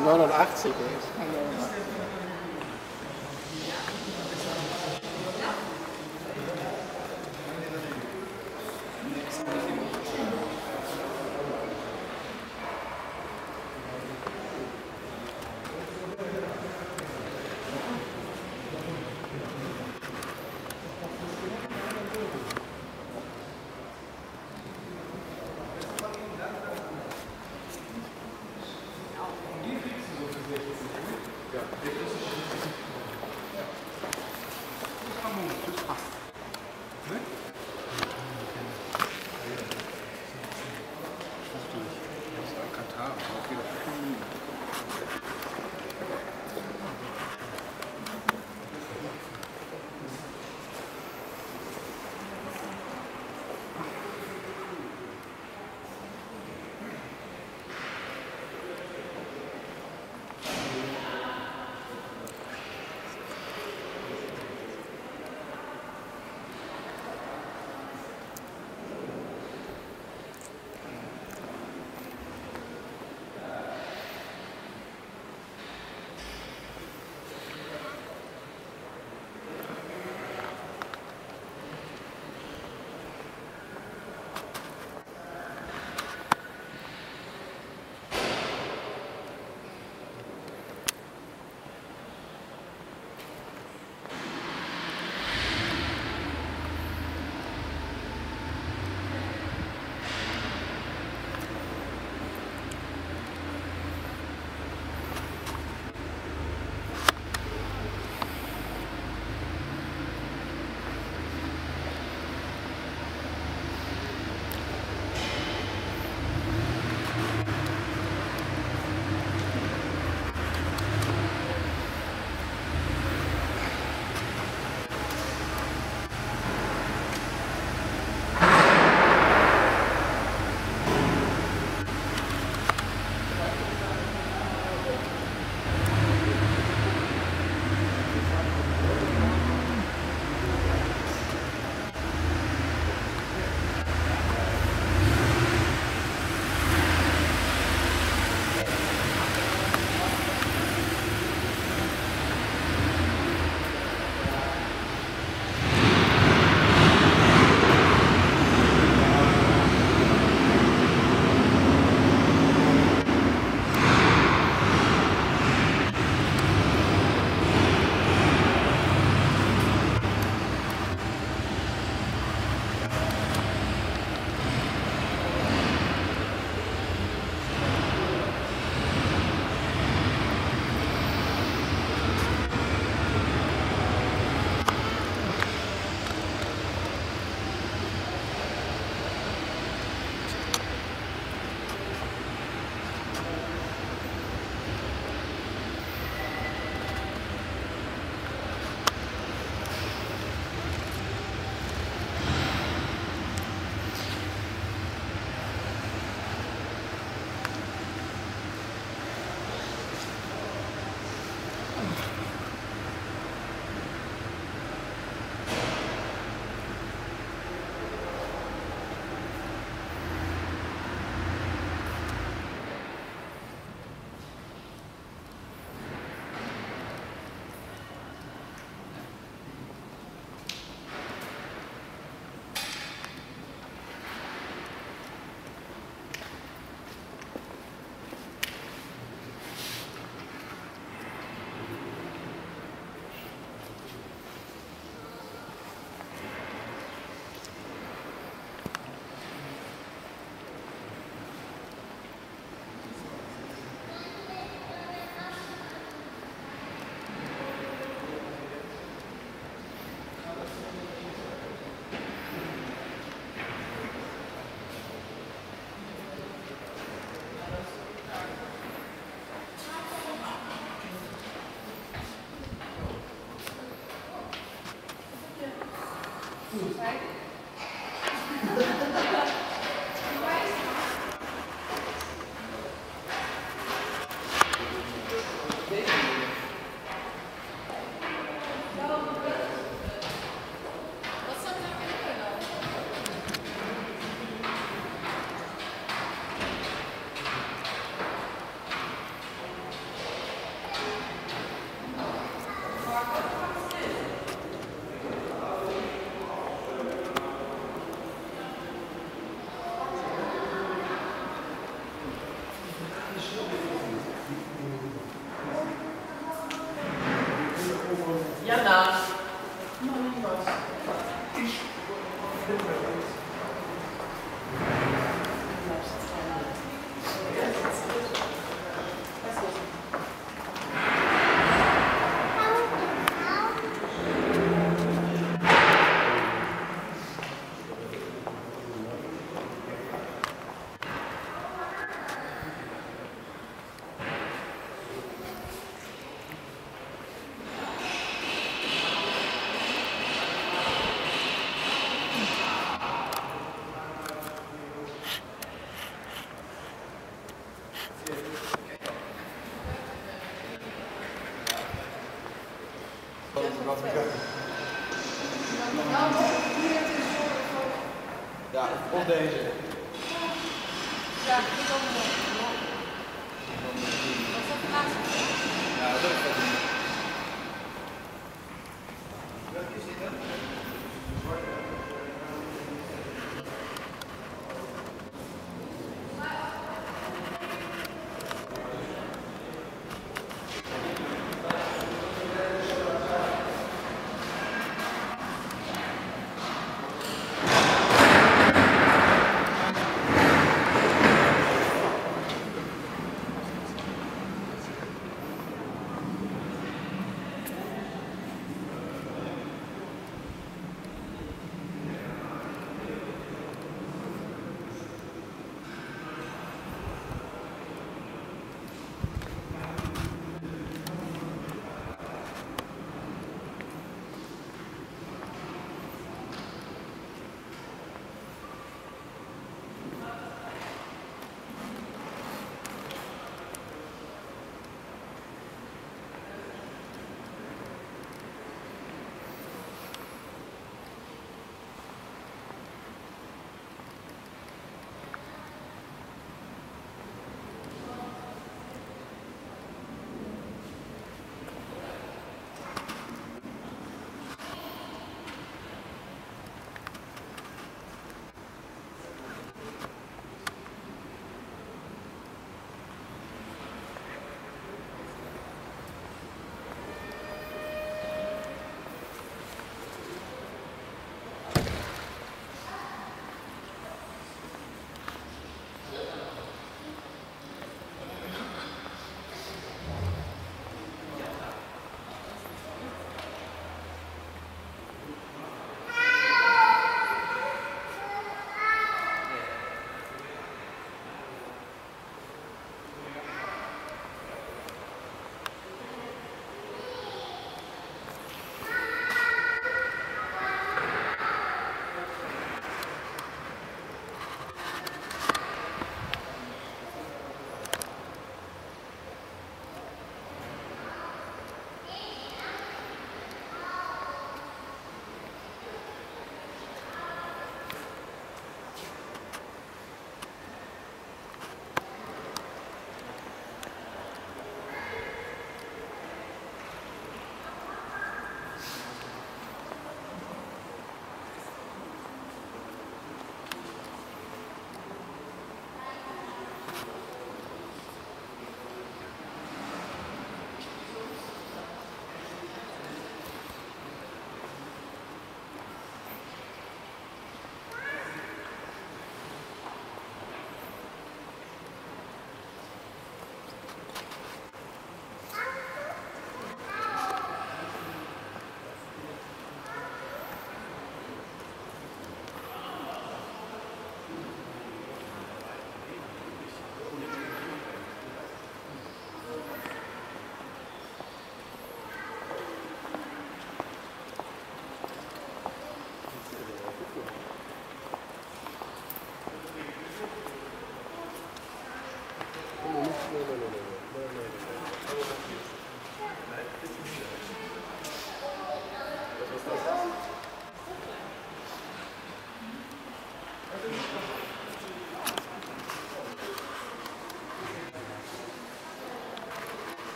der 89 ist. Ja, of deze. Ja, die komen nog. Ja, dat is ook wel.